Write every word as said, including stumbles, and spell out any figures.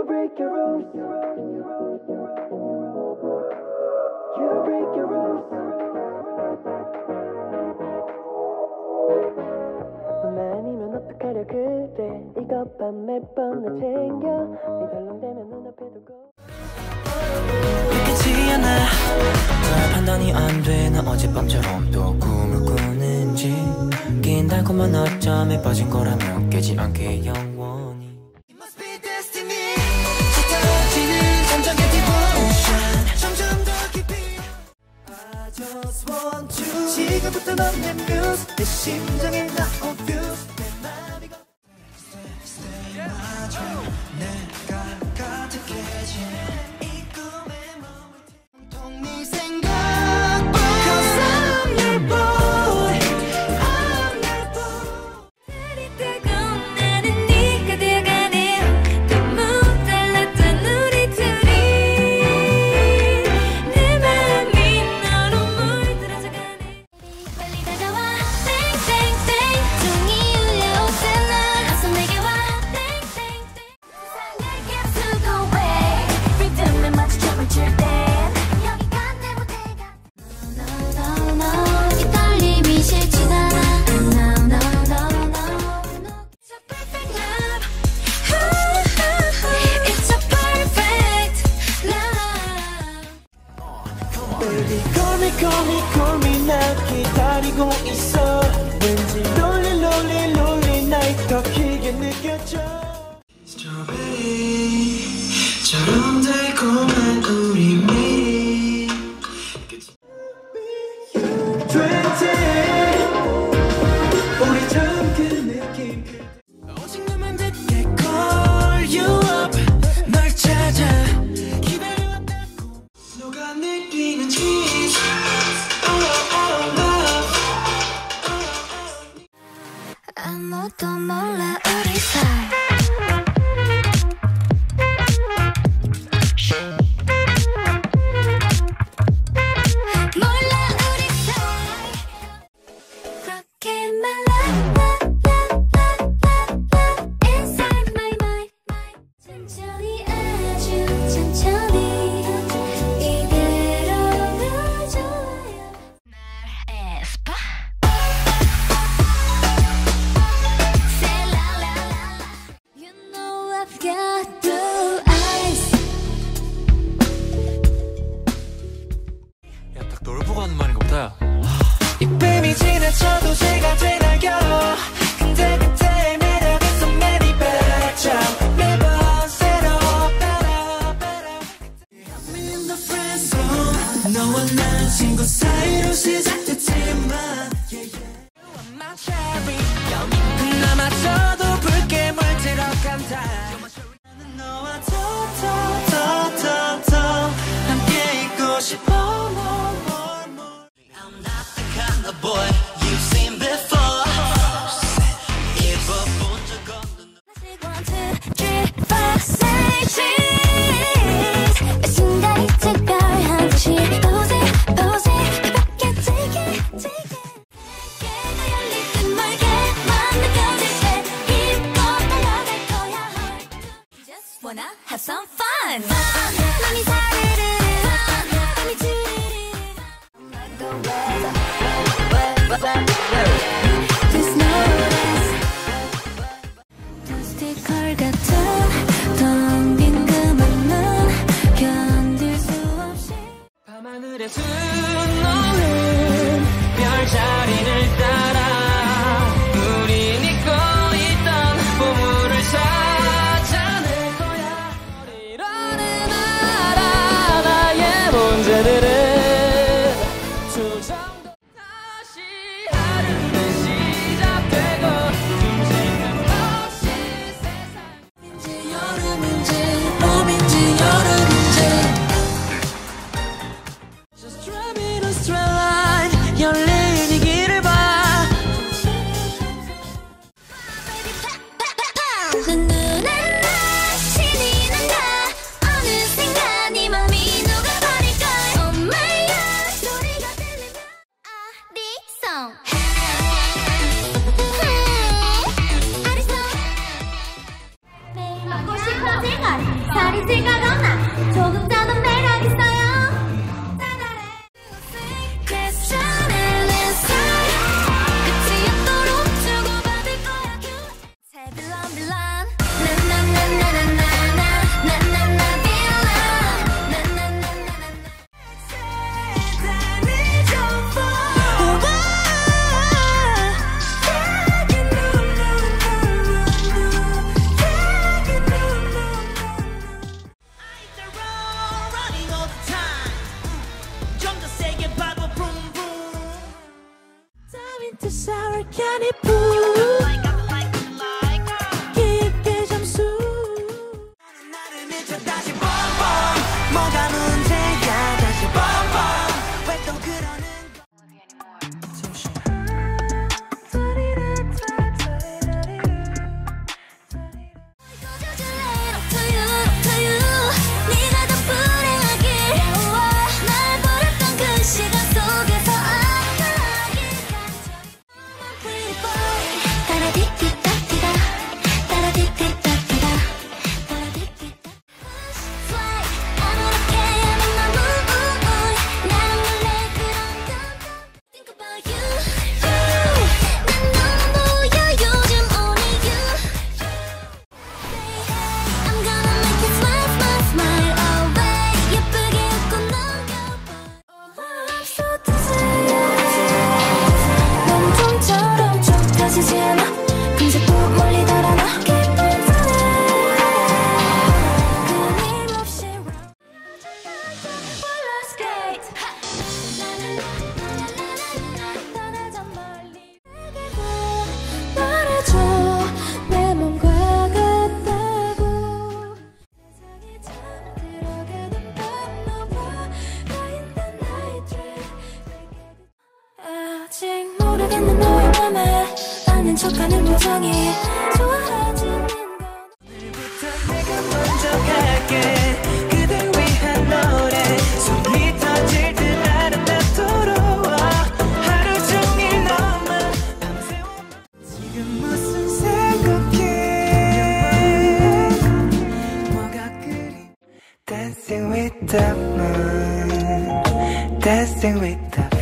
You break your rules. You break your rules. 나 아니면 어떡하려 그래. 이것봐 매번 나 챙겨. 네가 롱되면 눈앞에 두고. 믿기지 않아. 너의 판단이 안 돼. 나 어젯밤처럼 또 꿈을 꾸는지. 긴 달콤한 낮잠에 빠진 거라면 깨지 않게 영원히. 지금부터 넌 내 뮤즈 내 심장에 나온 뷰스 내 맘이 걷 Stay, stay, stay 맞춰 내가 가득해진 이 꿈에 머물 온통 네 생각뿐 Cause I'm your boy I'm your boy 날이 뜨거운 나는 네가 들어가네 너무 달랐던 우리 둘이 내 맘이 너로 물들어져가네 빨리 다가와 땡땡땡 종이 울려오잖아 어서 내게 와 땡땡땡 세상을 계속 away 리듬에 맞춰 춤을 출땐 여기가 내 무대가 No no no 이 떨림이 싫진 않아 No no no no no It's a perfect love Ooh, It's a perfect love Baby call me call me call me 난 기다리고 있어 왠지 lonely lonely lonely night 더 길게 느껴져 Strawberry처럼 달콤한 우리 미리 twenty 우리 처음 그 느낌 오직 너만 듣게 call you up 널 찾아 기다려왔다고 너가 내리는 cheese Oh oh love 아무도 몰라 우리 사이 몰라 우리 사이 그렇게 말라라라라라 Inside my mind 천천히 아주 천천히 이대로 가줘요 날 에스파 셀라라라 You know I've got blue eyes 야, 딱 너를 보고 하는 말인가 보다. 이 뱀이 지나쳐도 제가 되나요 근데 그때의 매력은 so many better 참 매번 새로워 better better I'm in the friend zone 너와 나 친구 사이로 시작됐지만 yeah, yeah. You are my cherry 여기 남아줘도 붉게 물들어간다 나는 너와 더더더더더 함께 있고 싶어 more more more I'm not the kind of boy you've seen before. Give up on your gun. one two three five six cheese 이 순간이 특별한 듯이 Pose it pose it 그밖에 take it take it 내게 열릴 듯 멀게 맘 느껴질 때 힘껏 달려갈 거야 Just wanna have some fun 맘이 사르르 땀이 주르르 Just notice 플라스틱컬 같은 텅빈 그만 난 견딜 수 없이 밤하늘에 수놓는 별자리를 따라 우린 잊고 있던 보물을 찾아낼 거야 이러는 알아 나의 문제들은 조정도 다시 하루는 시작되고 숨쉬는 없이 세상인지 여름인지 봄인지 여름인지 Just try 척하는 모정이 좋아하지는 건 오늘부터 내가 먼저 갈게 그대 위한 노래 숨이 터질 듯 아름답도록 하루 종일 너만 밤새워 지금 무슨 생각해 뭐가 그리 Dancing with the moon Dancing with the